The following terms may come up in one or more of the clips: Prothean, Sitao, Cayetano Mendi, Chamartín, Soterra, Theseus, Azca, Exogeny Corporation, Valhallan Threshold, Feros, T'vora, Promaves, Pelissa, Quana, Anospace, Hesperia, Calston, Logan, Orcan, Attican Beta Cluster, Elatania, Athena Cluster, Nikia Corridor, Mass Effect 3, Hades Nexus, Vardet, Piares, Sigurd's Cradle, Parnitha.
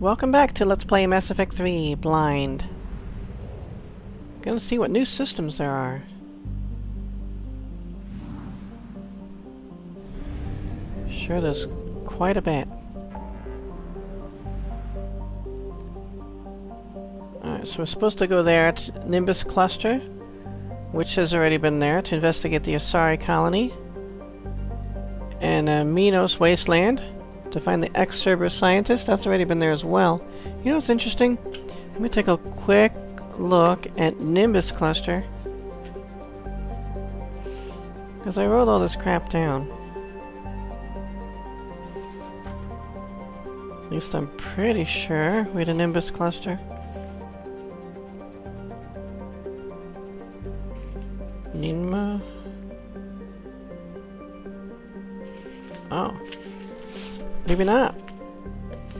Welcome back to Let's Play Mass Effect 3 Blind. Gonna see what new systems there are. Sure, there's quite a bit. Alright, so we're supposed to go there at Nimbus Cluster, which has already been there, to investigate the Asari Colony, and Minos Wasteland, to find the ex-Cerberus scientist. That's already been there as well. You know what's interesting? Let me take a quick look at Nimbus Cluster, because I wrote all this crap down. At least I'm pretty sure we had a Nimbus Cluster. Ninma. Oh. Maybe not.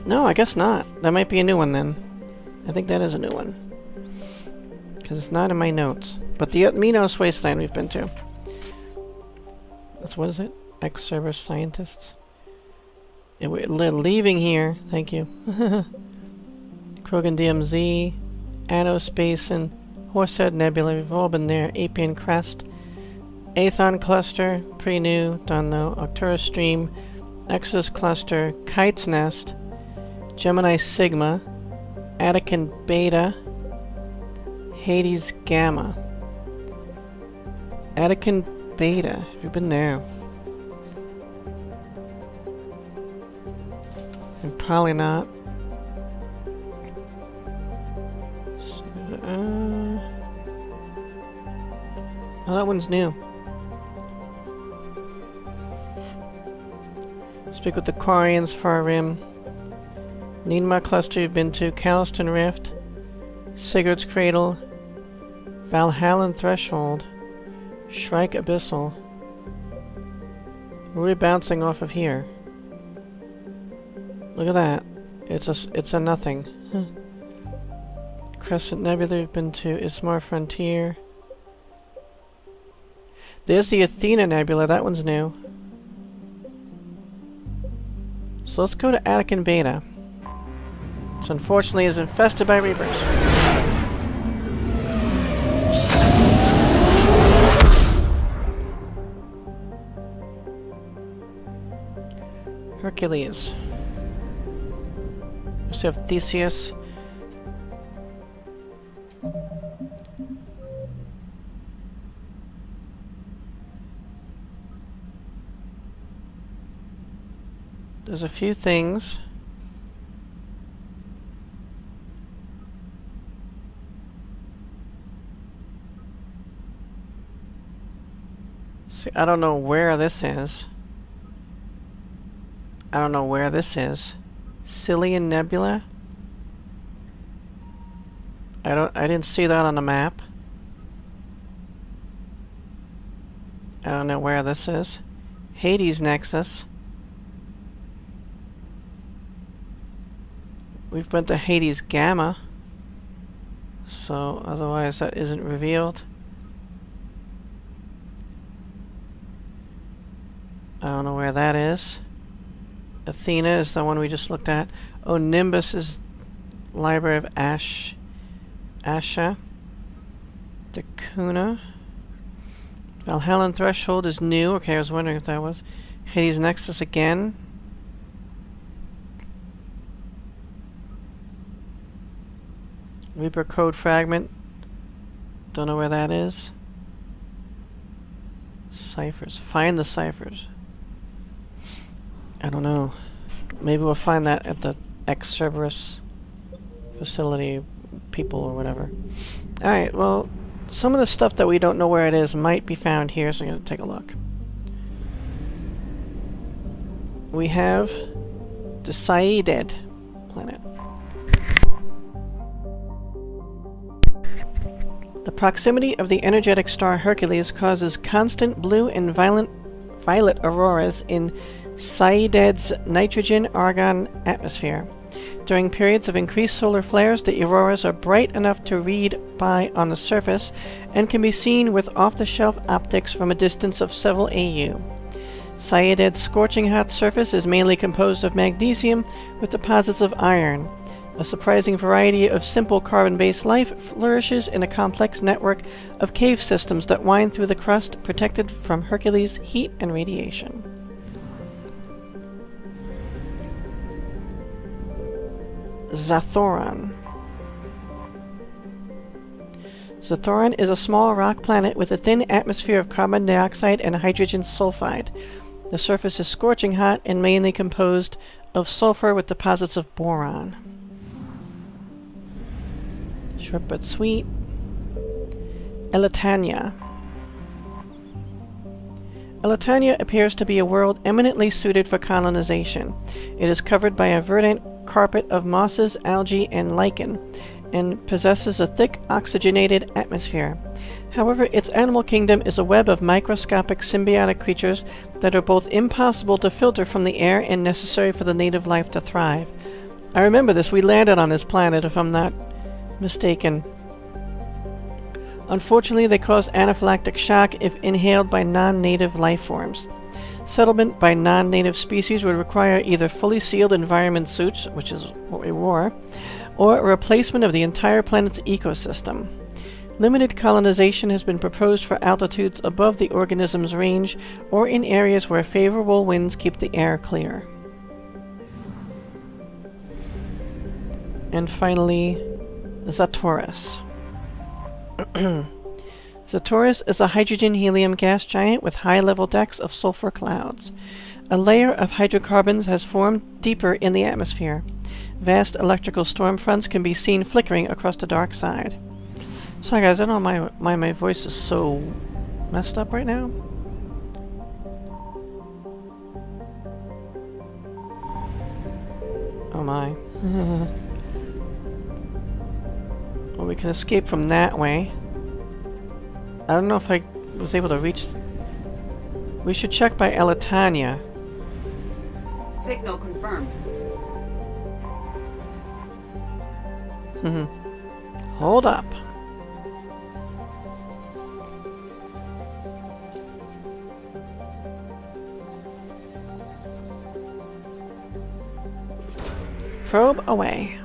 No, I guess not. That might be a new one then. I think that is a new one, because it's not in my notes. But the Minos Wasteland we've been to. That's, what is it? Ex-Cerberus scientists. And we're leaving here. Thank you. Krogan DMZ, Anospace, and Horsehead Nebula. We've all been there. Apian Crest, Athon Cluster, Pre-New, Dunno, Arcturus Stream, Nexus Cluster, Kite's Nest, Gemini Sigma, Attican Beta, Hades Gamma. Attican Beta, have you been there? And probably not. So, oh, that one's new. Speak with the Quarians, Far Rim. Ninma Cluster you've been to, Calston Rift, Sigurd's Cradle, Valhallan Threshold, Shrike Abyssal. We're bouncing off of here. Look at that. It's a nothing. Huh. Crescent Nebula you've been to, Ismar Frontier. There's the Athena Nebula, that one's new. So let's go to Attican Beta, which unfortunately is infested by Reapers. Hercules. We still have Theseus. There's a few things. See, I don't know where this is. I don't know where this is. Cillian Nebula? I didn't see that on the map. I don't know where this is. Hades Nexus. We've been to Hades Gamma, so otherwise that isn't revealed. I don't know where that is. Athena is the one we just looked at. Oh, Nimbus is Library of Asha. Dakuna. Valhallan Threshold is new. Okay, I was wondering if that was. Hades Nexus again. Reaper Code Fragment. Don't know where that is. Ciphers. Find the ciphers. I don't know. Maybe we'll find that at the ex-Cerberus facility people or whatever. Alright, well, some of the stuff that we don't know where it is might be found here, so I'm going to take a look. We have the Saided planet. The proximity of the energetic star Hercules causes constant blue and violet auroras in Saided's nitrogen-argon atmosphere. During periods of increased solar flares, the auroras are bright enough to read by on the surface and can be seen with off-the-shelf optics from a distance of several AU. Saided's scorching hot surface is mainly composed of magnesium with deposits of iron. A surprising variety of simple carbon-based life flourishes in a complex network of cave systems that wind through the crust, protected from Hercules' heat and radiation. Zathoran. Zathoran is a small rock planet with a thin atmosphere of carbon dioxide and hydrogen sulfide. The surface is scorching hot and mainly composed of sulfur with deposits of boron. Short but sweet. Elatania. Elatania appears to be a world eminently suited for colonization. It is covered by a verdant carpet of mosses, algae, and lichen, and possesses a thick, oxygenated atmosphere. However, its animal kingdom is a web of microscopic symbiotic creatures that are both impossible to filter from the air and necessary for the native life to thrive. I remember this. We landed on this planet, if I'm not mistaken. Unfortunately, they cause anaphylactic shock if inhaled by non-native life forms. Settlement by non-native species would require either fully sealed environment suits, which is what we wore, or a replacement of the entire planet's ecosystem. Limited colonization has been proposed for altitudes above the organism's range or in areas where favorable winds keep the air clear. And finally, Zatoris. Zatoris is a hydrogen-helium gas giant with high-level decks of sulfur clouds. A layer of hydrocarbons has formed deeper in the atmosphere. Vast electrical storm fronts can be seen flickering across the dark side. Sorry guys, I don't know why my voice is so messed up right now. Oh my. Well, we can escape from that way. I don't know if I was able to reach... We should check by Elatania. Signal confirmed. Hold up. Probe away.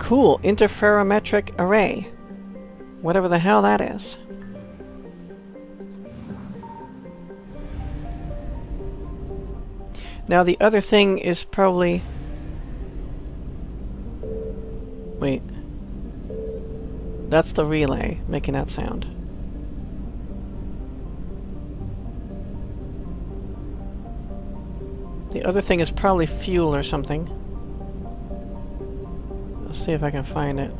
Cool, interferometric array. Whatever the hell that is. Now the other thing is probably... Wait. That's the relay making that sound. The other thing is probably fuel or something. Let's see if I can find it.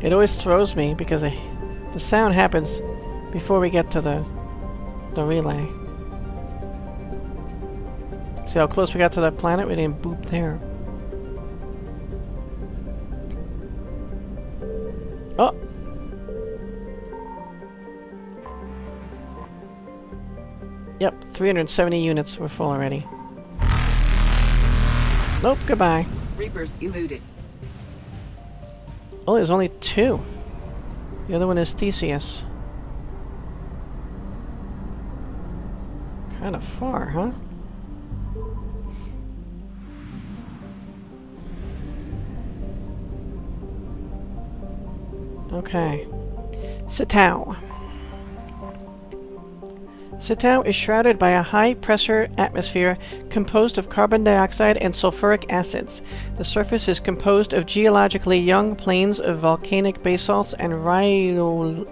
It always throws me because the sound happens before we get to the relay. See how close we got to that planet? We didn't boop there. Oh! Yep, 370 units were full already. Nope, goodbye. Reapers eluded. Oh, there's only two. The other one is Theseus. Kind of far, huh? Okay. Sitao. Sitao is shrouded by a high-pressure atmosphere composed of carbon dioxide and sulfuric acids. The surface is composed of geologically young plains of volcanic basalts and rhyolites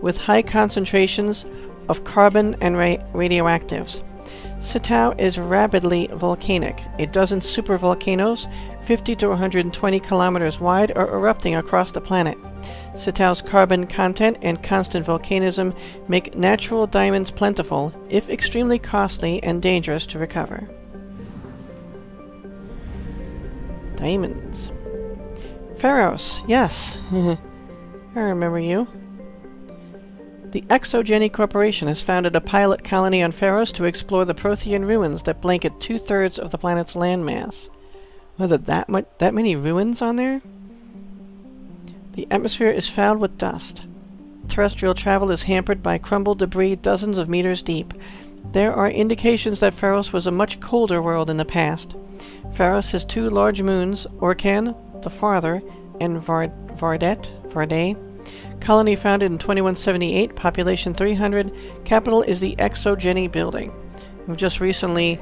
with high concentrations of carbon and radioactives. Sitao is rapidly volcanic. A dozen supervolcanoes, 50 to 120 kilometers wide, are erupting across the planet. Sitao's carbon content and constant volcanism make natural diamonds plentiful, if extremely costly and dangerous to recover. Diamonds. Feros, yes. I remember you. The Exogeny Corporation has founded a pilot colony on Feros to explore the Prothean ruins that blanket 2/3 of the planet's landmass. Was it that many ruins on there? The atmosphere is fouled with dust. Terrestrial travel is hampered by crumbled debris dozens of meters deep. There are indications that Feros was a much colder world in the past. Feros has two large moons, Orcan, the Farther, and Vardet, colony founded in 2178, population 300, capital is the Exogeny building. We've just recently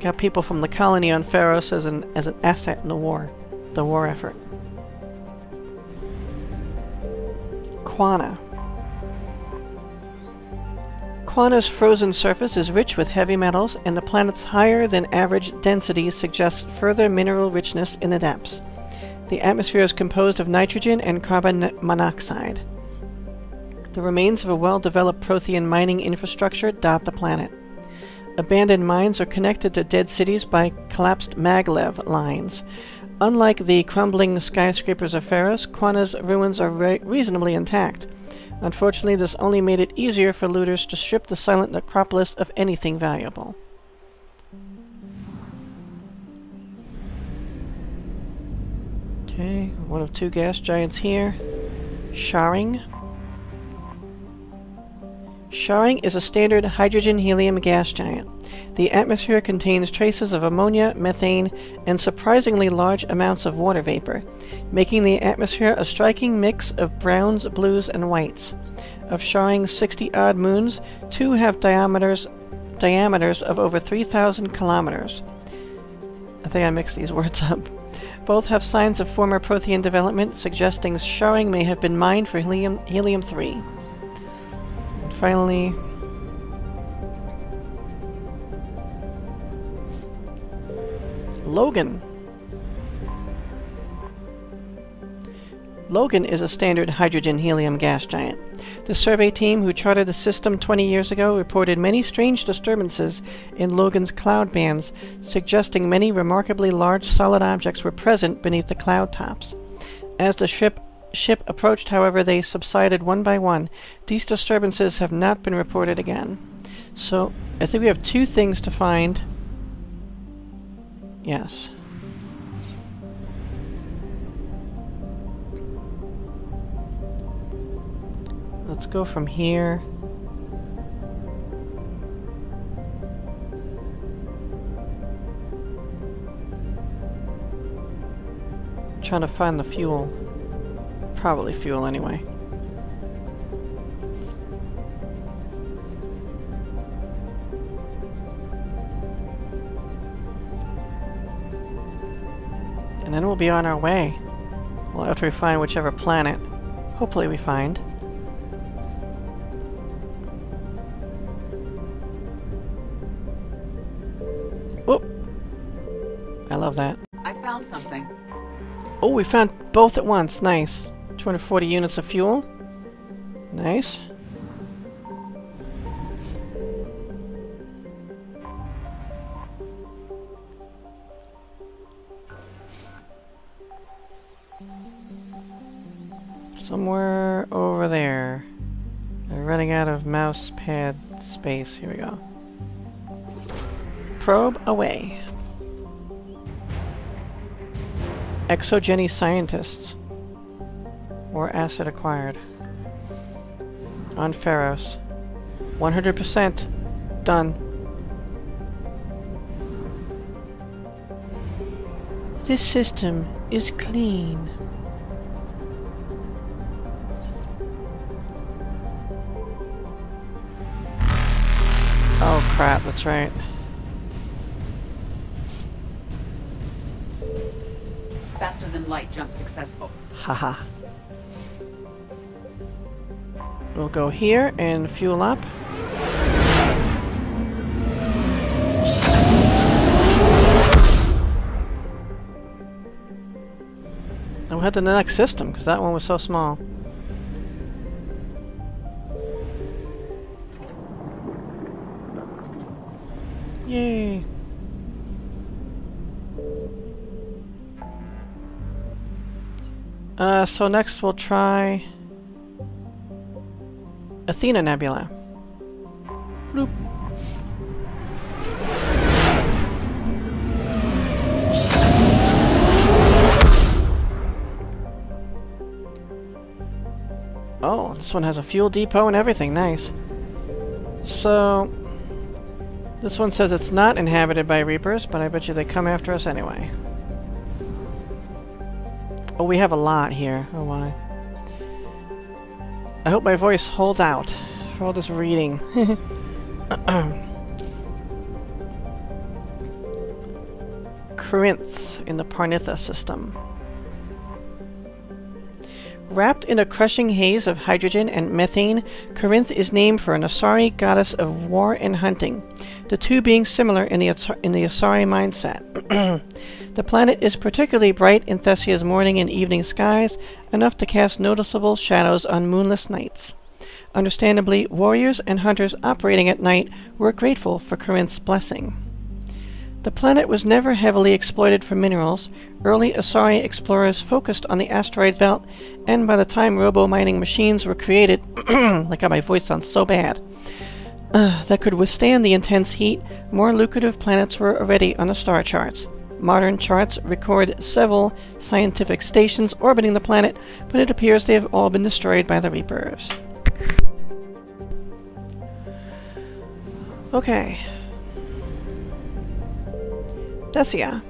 got people from the colony on Feros as an asset in the war effort. Quana. Quana's frozen surface is rich with heavy metals, and the planet's higher than average density suggests further mineral richness in the depths. The atmosphere is composed of nitrogen and carbon monoxide. The remains of a well-developed Prothean mining infrastructure dot the planet. Abandoned mines are connected to dead cities by collapsed maglev lines. Unlike the crumbling skyscrapers of Feros, Quana's ruins are reasonably intact. Unfortunately, this only made it easier for looters to strip the silent necropolis of anything valuable. Okay, one of two gas giants here. Sharing. Sharing is a standard hydrogen-helium gas giant. The atmosphere contains traces of ammonia, methane, and surprisingly large amounts of water vapor, making the atmosphere a striking mix of browns, blues, and whites. Of Sharing's 60-odd moons, two have diameters of over 3,000 kilometers. I think I mixed these words up. Both have signs of former Prothean development, suggesting Sharing may have been mined for helium-3. And finally, Logan. Logan is a standard hydrogen-helium gas giant. The survey team who charted the system 20 years ago reported many strange disturbances in Logan's cloud bands, suggesting many remarkably large solid objects were present beneath the cloud tops. As the ship approached, however, they subsided one by one. These disturbances have not been reported again. So, I think we have two things to find. Yes. Let's go from here. I'm trying to find the fuel. Probably fuel anyway. And then we'll be on our way. Well, after we find whichever planet. Hopefully we find. I love that. I found something. Oh, we found both at once. Nice. 240 units of fuel. Nice. Somewhere over there. They're running out of mouse pad space. Here we go. Probe away. Exogeny scientists, or asset acquired, on Feros. 100% done. This system is clean. Oh crap, that's right. Faster than light jump successful. Haha. We'll go here and fuel up. And we'll head to the next system because that one was so small. Yay. So next we'll try Athena Nebula. Bloop. Oh, this one has a fuel depot and everything, nice. So, this one says it's not inhabited by Reapers, but I bet you they come after us anyway. Oh, we have a lot here. Oh, why? I hope my voice holds out for all this reading. Corinth in the Parnitha system. Wrapped in a crushing haze of hydrogen and methane, Corinth is named for an Asari goddess of war and hunting, the two being similar in the Asari mindset. The planet is particularly bright in Thessia's morning and evening skies, enough to cast noticeable shadows on moonless nights. Understandably, warriors and hunters operating at night were grateful for Corinth's blessing. The planet was never heavily exploited for minerals. Early Asari explorers focused on the asteroid belt, and by the time robo-mining machines were created, like how my voice sounds so bad, that could withstand the intense heat, more lucrative planets were already on the star charts. Modern charts record several scientific stations orbiting the planet, but it appears they have all been destroyed by the Reapers. Okay. Thessia.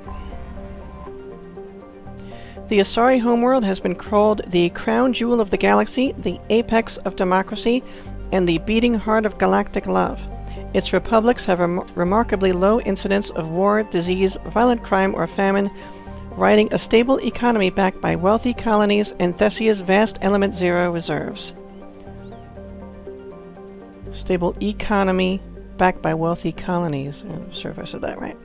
The Asari homeworld has been called the crown jewel of the galaxy, the apex of democracy, and the beating heart of galactic love. Its republics have remarkably low incidence of war, disease, violent crime, or famine, riding a stable economy backed by wealthy colonies and Thessia's vast element zero reserves. Stable economy backed by wealthy colonies. I'm sure if I said that right.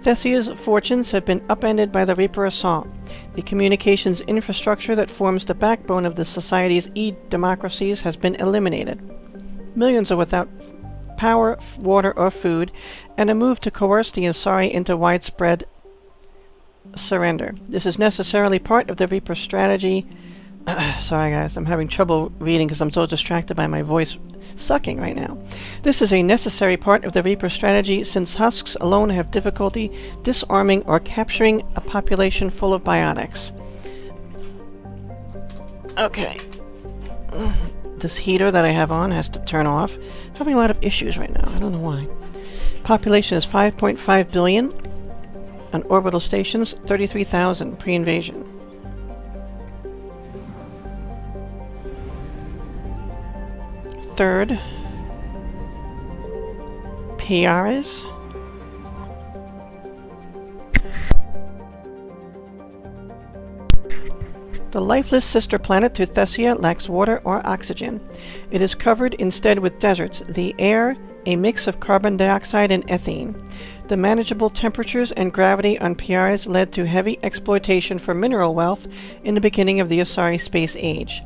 Thessia's fortunes have been upended by the Reaper assault. The communications infrastructure that forms the backbone of the society's e-democracies has been eliminated. Millions are without power, water, or food, and a move to coerce the Asari into widespread surrender. This is necessarily part of the Reaper's strategy. Sorry guys, I'm having trouble reading because I'm so distracted by my voice sucking right now. This is a necessary part of the Reaper strategy since husks alone have difficulty disarming or capturing a population full of biotics. Okay. This heater that I have on has to turn off. I'm having a lot of issues right now. I don't know why. Population is 5.5 billion. On orbital stations, 33,000 pre-invasion. Third, Piares. The lifeless sister planet to Thessia lacks water or oxygen. It is covered instead with deserts, the air, a mix of carbon dioxide and ethane. The manageable temperatures and gravity on Piares led to heavy exploitation for mineral wealth in the beginning of the Asari Space Age.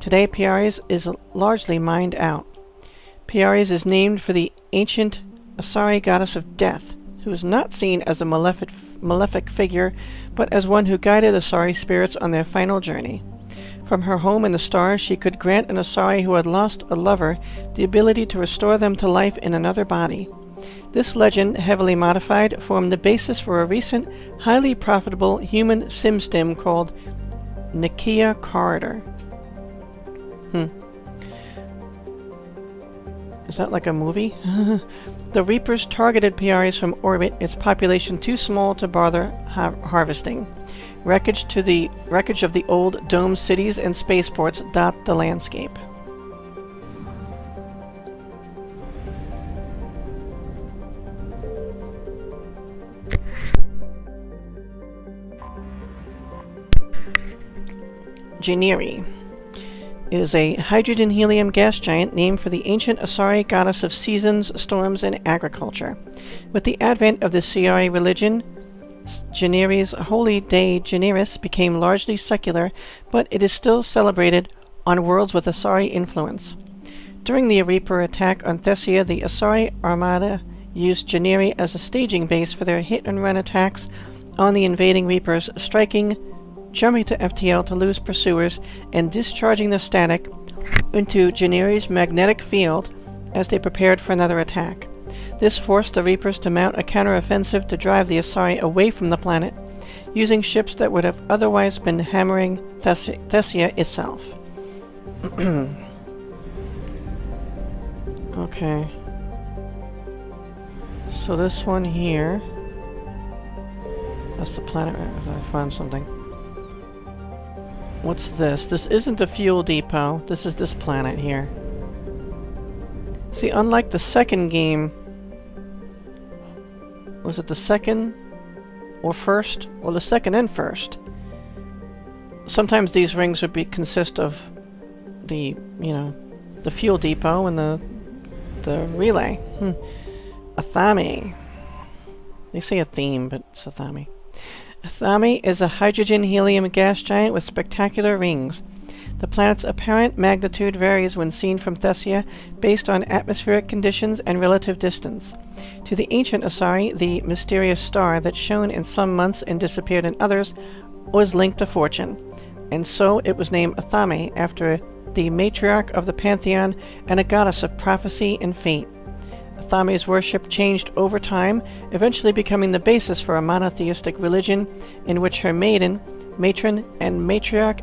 Today, Piares is largely mined out. Piares is named for the ancient Asari goddess of death, who is not seen as a malefic figure, but as one who guided Asari spirits on their final journey. From her home in the stars, she could grant an Asari who had lost a lover the ability to restore them to life in another body. This legend, heavily modified, formed the basis for a recent, highly profitable human SimStim called Nikia Corridor. Is that like a movie? The Reapers targeted Piares from orbit, its population too small to bother harvesting. Wreckage of the old domed cities and spaceports dot the landscape. Janiri. It is a hydrogen-helium gas giant named for the ancient Asari goddess of seasons, storms, and agriculture. With the advent of the Asari religion, Janiri's holy day Janiris became largely secular, but it is still celebrated on worlds with Asari influence. During the Reaper attack on Thessia, the Asari Armada used Janiri as a staging base for their hit-and-run attacks on the invading Reapers, striking, jumping to FTL to lose pursuers, and discharging the static into Janiri's magnetic field as they prepared for another attack. This forced the Reapers to mount a counteroffensive to drive the Asari away from the planet, using ships that would have otherwise been hammering Thessia itself. Okay. So this one here... That's the planet, if I find something. What's this? This isn't a fuel depot. This is this planet here. See, unlike the second game... Was it the second or first? Well, the second and first. Sometimes these rings would consist of the, the fuel depot and the relay. Athami. They say Athame, but it's Athami. Athame is a hydrogen-helium gas giant with spectacular rings. The planet's apparent magnitude varies when seen from Thessia based on atmospheric conditions and relative distance. To the ancient Asari, the mysterious star that shone in some months and disappeared in others was linked to fortune, and so it was named Athame after the matriarch of the pantheon and a goddess of prophecy and fate. Athame's worship changed over time, eventually becoming the basis for a monotheistic religion in which her maiden, matron, and matriarch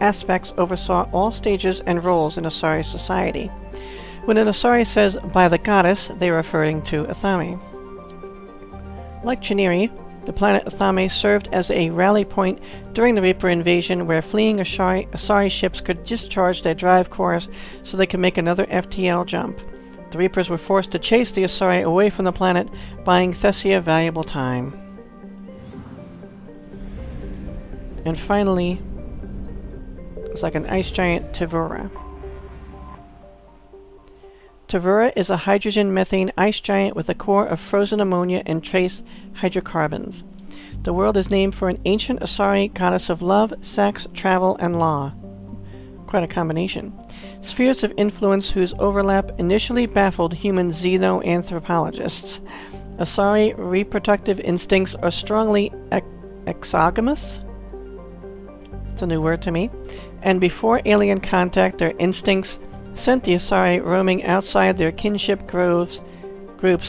aspects oversaw all stages and roles in Asari society. When an Asari says, by the goddess, they are referring to Athame. Like Janiri, the planet Athame served as a rally point during the Reaper invasion where fleeing Asari ships could discharge their drive cores so they could make another FTL jump. The Reapers were forced to chase the Asari away from the planet, buying Thessia valuable time. And finally, it's like an ice giant, T'vora. T'vora is a hydrogen-methane ice giant with a core of frozen ammonia and trace hydrocarbons. The world is named for an ancient Asari goddess of love, sex, travel, and law. Quite a combination. Spheres of influence whose overlap initially baffled human xenoanthropologists. Asari reproductive instincts are strongly exogamous. It's a new word to me. And before alien contact, their instincts sent the Asari roaming outside their kinship groups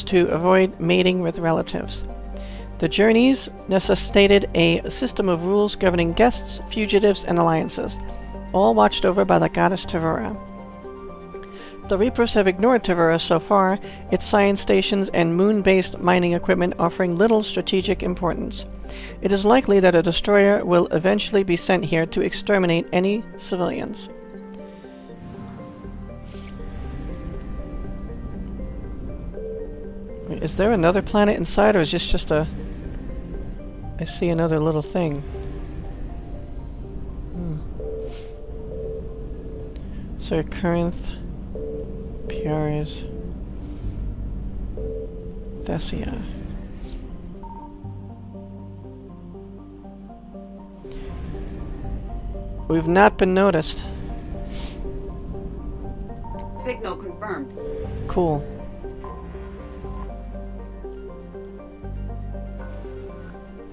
to avoid mating with relatives. The journeys necessitated a system of rules governing guests, fugitives, and alliances, all watched over by the goddess T'vora. The Reapers have ignored T'vora so far, its science stations and moon-based mining equipment offering little strategic importance. It is likely that a destroyer will eventually be sent here to exterminate any civilians. Wait, is there another planet inside, or is this just a... I see another little thing. So Corinth... Piares... Thessia... We've not been noticed. Signal confirmed. Cool.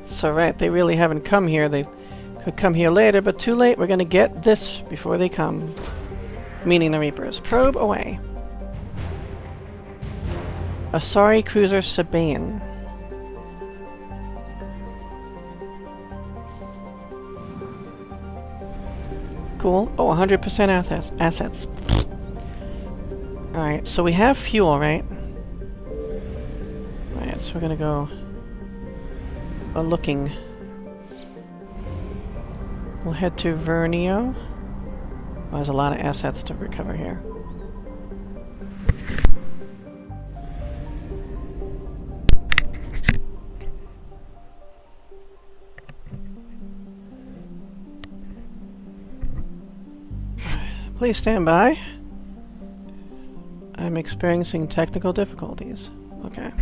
So right, they really haven't come here. They could come here later, but too late. We're gonna get this before they come. Meaning the Reapers. Probe away. Asari Cruiser Sabaean. Cool. Oh, 100% assets. Alright, so we have fuel, right? Alright, so we're gonna go... looking. We'll head to Vernio. Well, there's a lot of assets to recover here. Please stand by. I'm experiencing technical difficulties. Okay.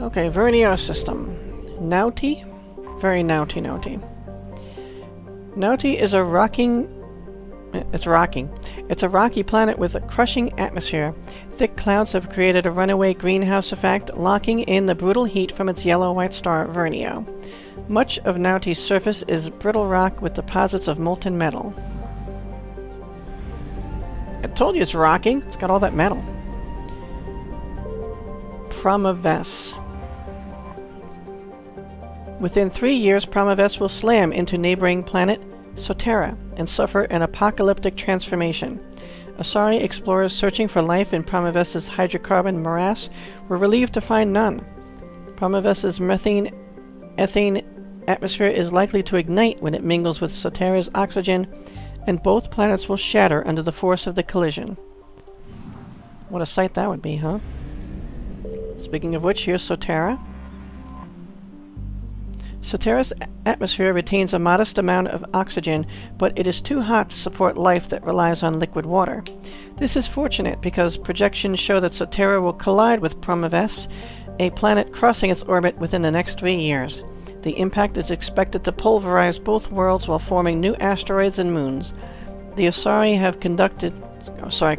Okay, Vernio system. Nauti. Very naughty, naughty. Nauti is a rocking... It's rocking. It's a rocky planet with a crushing atmosphere. Thick clouds have created a runaway greenhouse effect, locking in the brutal heat from its yellow-white star, Vernio. Much of Nauti's surface is brittle rock with deposits of molten metal. Told you it's rocking. It's got all that metal. Promaves. Within 3 years, Promaves will slam into neighboring planet Soterra and suffer an apocalyptic transformation. Asari explorers searching for life in Promaves' hydrocarbon morass were relieved to find none. Promaves' methane-ethane atmosphere is likely to ignite when it mingles with Soterra's oxygen, and both planets will shatter under the force of the collision. What a sight that would be, huh? Speaking of which, here's Soterra. Soterra's atmosphere retains a modest amount of oxygen, but it is too hot to support life that relies on liquid water. This is fortunate because projections show that Soterra will collide with Promaves, a planet crossing its orbit within the next 3 years. The impact is expected to pulverize both worlds while forming new asteroids and moons. The Asari have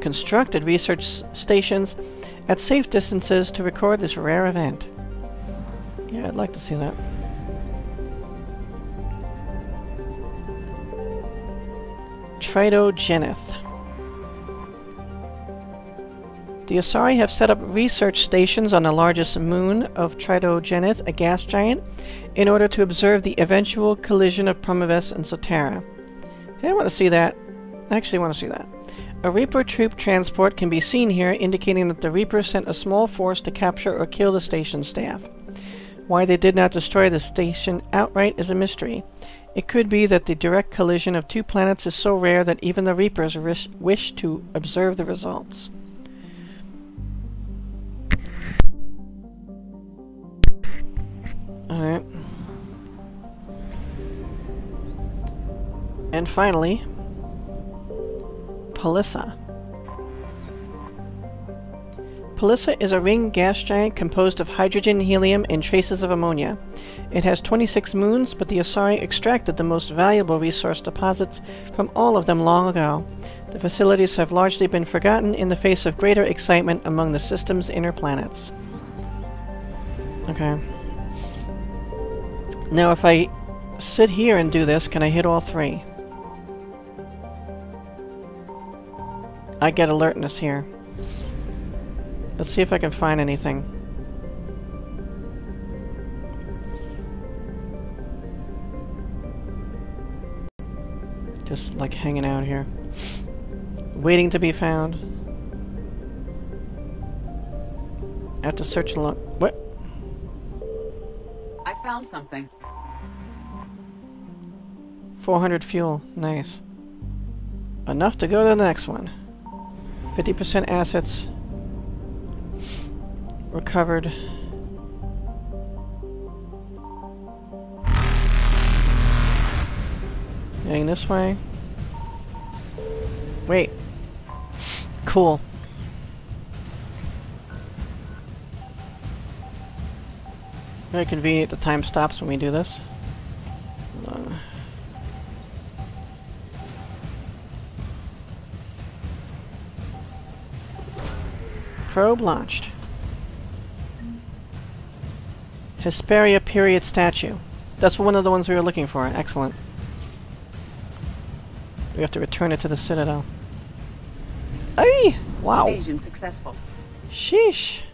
constructed research stations at safe distances to record this rare event. Yeah, I'd like to see that. Tritogeneth. The Asari have set up research stations on the largest moon of Tritogeneth, a gas giant, in order to observe the eventual collision of Promaves and Soterra. Hey, I want to see that. I actually want to see that. A Reaper troop transport can be seen here, indicating that the Reaper sent a small force to capture or kill the station staff. Why they did not destroy the station outright is a mystery. It could be that the direct collision of two planets is so rare that even the Reapers wish to observe the results. Alright. And finally, Pelissa. Pelissa is a ring gas giant composed of hydrogen, helium, and traces of ammonia. It has 26 moons, but the Asari extracted the most valuable resource deposits from all of them long ago. The facilities have largely been forgotten in the face of greater excitement among the system's inner planets. Okay. Now if I sit here and do this, can I hit all three? I get alertness here. Let's see if I can find anything. Just like hanging out here. Waiting to be found. I have to search along. What? I found something. 400 fuel. Nice. Enough to go to the next one. 50% assets recovered. Going this way. Wait. Cool. Very convenient. The time stops when we do this. Probe launched. Hesperia period statue. That's one of the ones we were looking for. Excellent. We have to return it to the Citadel. Ay! Wow. Invasion successful. Sheesh.